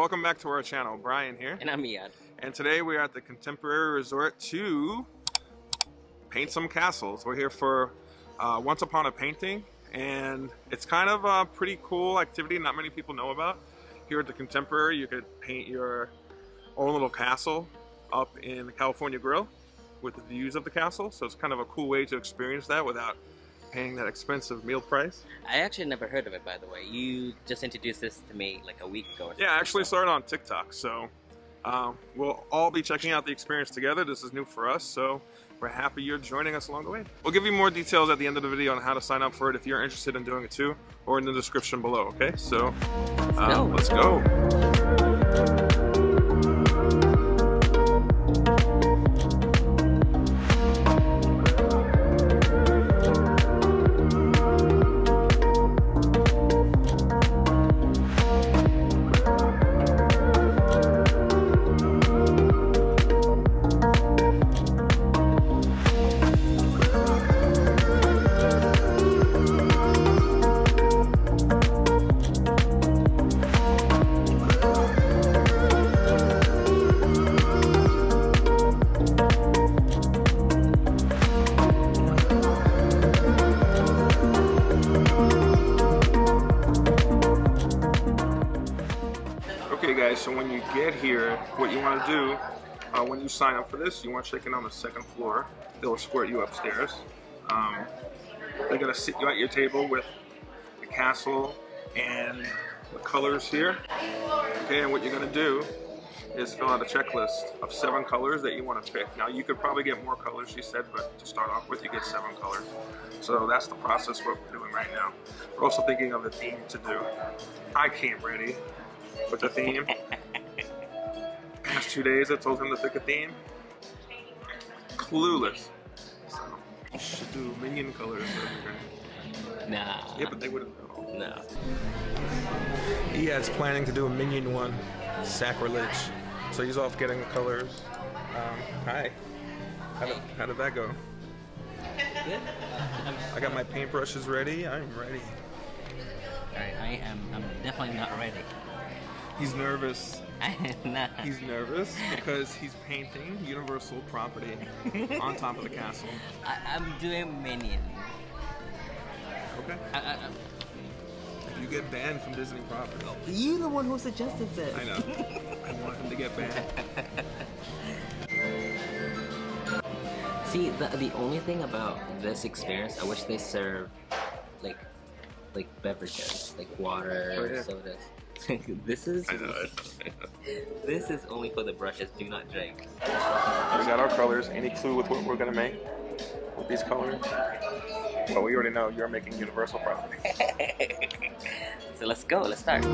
welcome back to our channel. Brian here. And I'm Eyad. And today we are at the Contemporary Resort to paint some castles. We're here for Once Upon a Painting, and it's kind of a pretty cool activity not many people know about. Here at the Contemporary, you could paint your own little castle up in the California Grill with the views of the castle, so it's kind of a cool way to experience that without paying that expensive meal price. I actually never heard of it, by the way. You just introduced this to me like a week ago or something. Yeah, I actually started on TikTok, so we'll all be checking out the experience together. This is new for us, so we're happy you're joining us along the way. We'll give you more details at the end of the video on how to sign up for it if you're interested in doing it too, or in the description below, okay? So let's go. So when you get here, what you want to do, when you sign up for this, you want to check in on the second floor. They'll escort you upstairs. They're going to sit you at your table with the castle and the colors here. Okay, and what you're going to do is fill out a checklist of 7 colors that you want to pick. Now, you could probably get more colors, she said, but to start off with, you get 7 colors. So that's the process what we're doing right now. We're also thinking of the theme to do. I came ready with the theme. Past 2 days I told him to pick a theme. Clueless. So you should do Minion colors over here. Nah. Yeah, but they wouldn't know. No. Yeah, it's planning to do a Minion one. Sacrilege. So he's off getting the colors. Hi. How did that go? Good. I got my paintbrushes ready. I'm ready. Alright, I'm definitely not ready. He's nervous. He's nervous because he's painting Universal property on top of the castle. I'm doing Minion. Okay. You get banned from Disney property. You're the one who suggested this. I know. I want him to get banned. See, the only thing about this experience, I wish they served like beverages, like water, oh, yeah, sodas. This is only for the brushes. Do not drink. We got our colors. Any clue with what we're gonna make with these colors? Well, we already know you're making Universal property. So let's go. Let's start.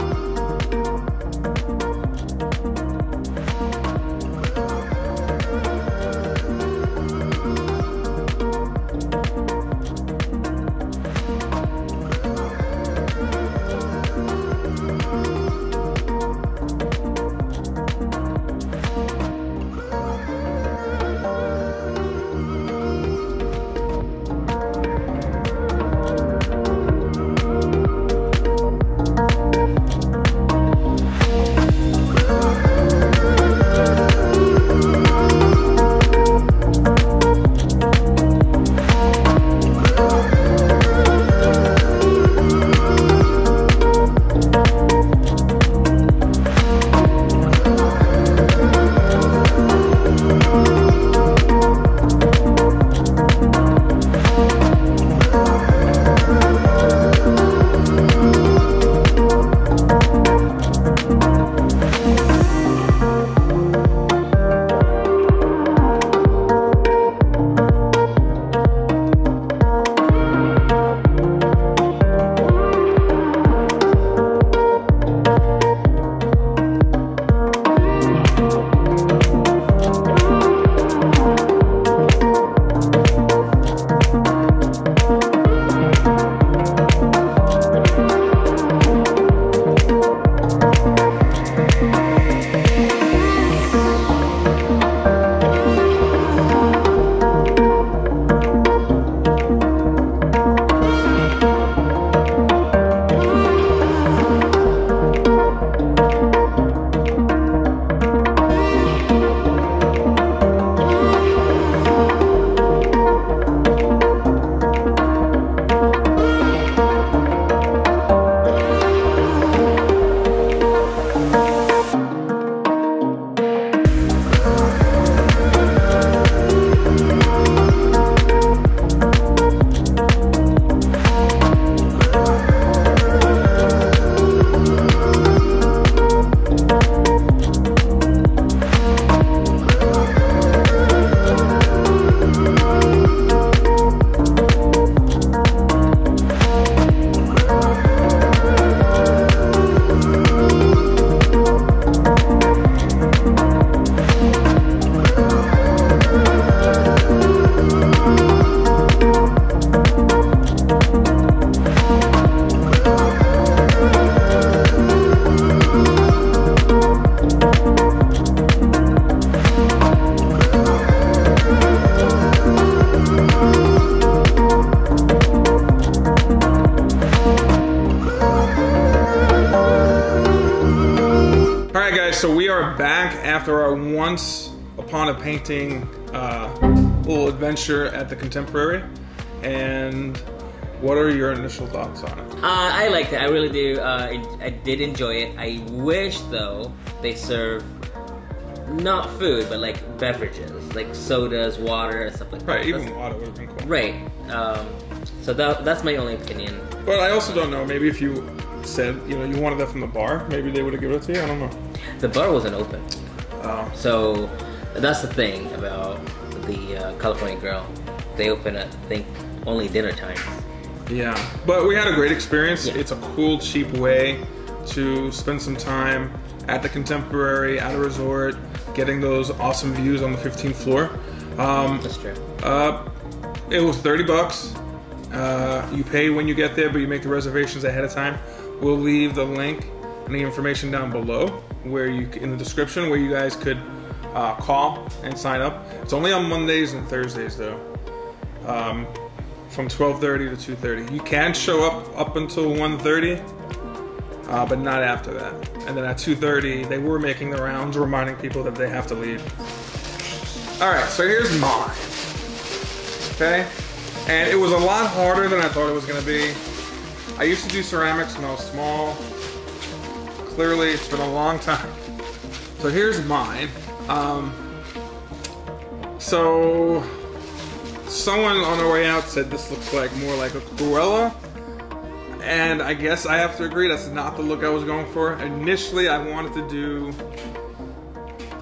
Once Upon a Painting little adventure at the Contemporary. And what are your initial thoughts on it? I liked it. I really do. I did enjoy it. I wish, though, they serve not food, but like beverages, like sodas, water, and stuff like that. Right, even water would have been cool. Right. So that's my only opinion. But I also don't know. Maybe if you said, you know, you wanted that from the bar, maybe they would have given it to you. I don't know. The bar wasn't open. Oh. So that's the thing about the California Grill. They open at, I think, only dinner time. Yeah, but we had a great experience. Yeah. It's a cool, cheap way to spend some time at the Contemporary, at a resort, getting those awesome views on the 15th floor. That's true. It was $30. You pay when you get there, but you make the reservations ahead of time. We'll leave the link and the information down below, where you in the description, where you guys could call and sign up. It's only on Mondays and Thursdays though, from 12:30 to 2:30. You can show up until 1:30, but not after that. And then at 2:30, they were making the rounds, reminding people that they have to leave. All right, so here's mine. Okay. And it was a lot harder than I thought it was going to be. I used to do ceramics when I was small. Clearly, it's been a long time. So here's mine. So someone on our way out said this looks like more like a Cruella. And I guess I have to agree, that's not the look I was going for. Initially, I wanted to do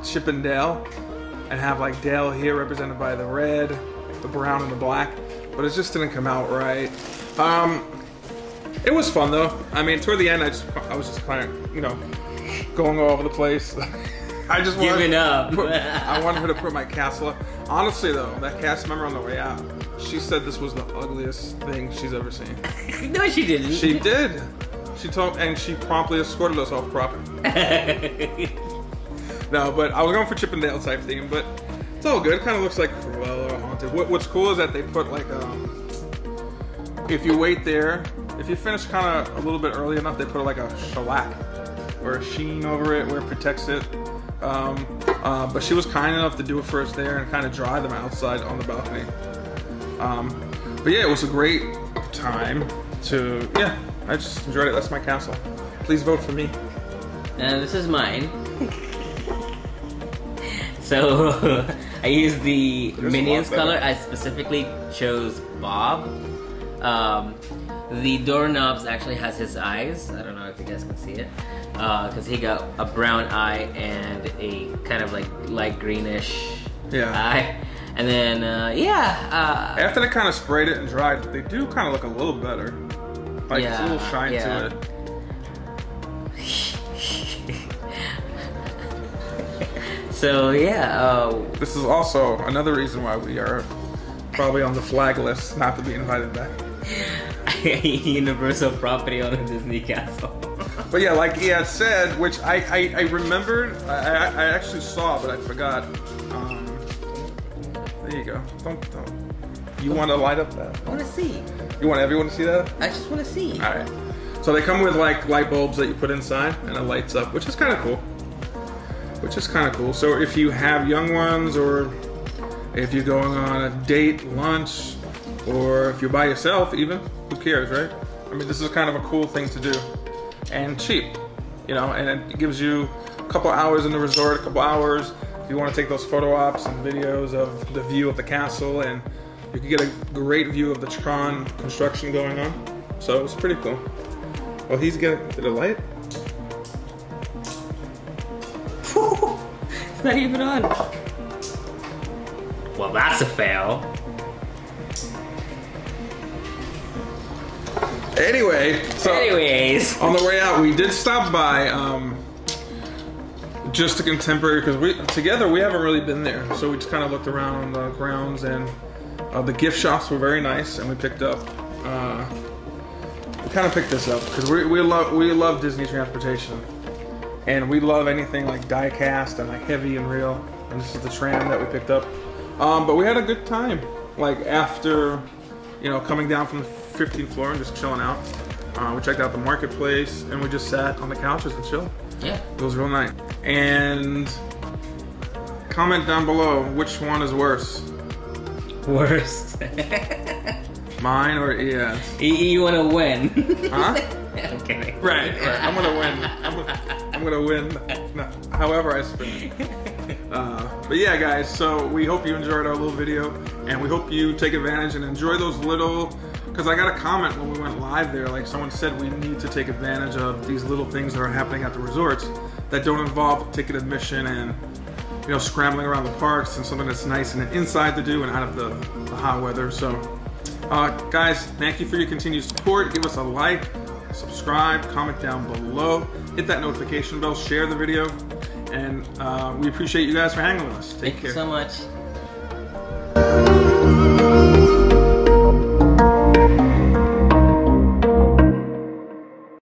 Chip and Dale and have like Dale here represented by the red, the brown, and the black. But it just didn't come out right. It was fun though. I mean, toward the end, I was just kind of, you know, going all over the place. I just wanted giving up. I wanted her to put my castle up. Honestly though, that cast member on the way out, she said this was the ugliest thing she's ever seen. No, she didn't. She did. She told, and she promptly escorted us off property. No, but I was going for Chippendale type theme, but it's all good. It kind of looks like Cruella. What's cool is that they put like if you wait there, if you finish kind of a little bit early enough, they put like a shellac or a sheen over it where it protects it. But she was kind enough to do it for us there and kind of dry them outside on the balcony. But yeah, it was a great time to, yeah, I just enjoyed it. That's my castle. Please vote for me. And this is mine. So I used the Minions color. I specifically chose Bob. The doorknobs actually has his eyes. I don't know if you guys can see it. Because he got a brown eye and a kind of like light greenish eye. And then, after they kind of sprayed it and dried, they do kind of look a little better. Like, it's a little shine to it. So yeah, this is also another reason why we are probably on the flag list not to be invited back. Universal property on a Disney castle. But yeah, like Eyad said, which I remembered, I actually saw, but I forgot. There you go. Don't. You want to light up that? I want to see. You want everyone to see that? I just want to see. All right. So they come with like light bulbs that you put inside, and it lights up, which is kind of cool. Which is kind of cool. So if you have young ones, or if you're going on a date, lunch, or if you're by yourself even, who cares, right? I mean, this is kind of a cool thing to do. And cheap, you know, and it gives you a couple hours in the resort, a couple hours, if you want to take those photo ops and videos of the view of the castle, and you can get a great view of the Tron construction going on. So it was pretty cool. Well, he's getting to the light. It's not even on. Well, that's a fail. Anyway, so on the way out, we did stop by just the Contemporary, because we haven't really been there, so we just kind of looked around on the grounds, and the gift shops were very nice, and we picked up. We kind of picked this up because we love Disney transportation. And we love anything like die cast and like heavy and real. And this is the tram that we picked up. But we had a good time. Like after, you know, coming down from the 15th floor and just chilling out. We checked out the marketplace and we just sat on the couches and chilled. Yeah. It was real nice. And Comment down below which one is worse. Worst. Mine or Eyad's? You want to win? Huh? I'm kidding. Right. I'm gonna win. I'm gonna win. No, however I spin it. But yeah, guys. So we hope you enjoyed our little video, and we hope you take advantage and enjoy those little. Because I got a comment when we went live there, like someone said we need to take advantage of these little things that are happening at the resorts that don't involve ticket admission and, you know, scrambling around the parks and something that's nice and inside to do and out of the hot weather. So, guys, thank you for your continued support. Give us a like, subscribe, comment down below, hit that notification bell, share the video, and we appreciate you guys for hanging with us. Take care. Thank you so much.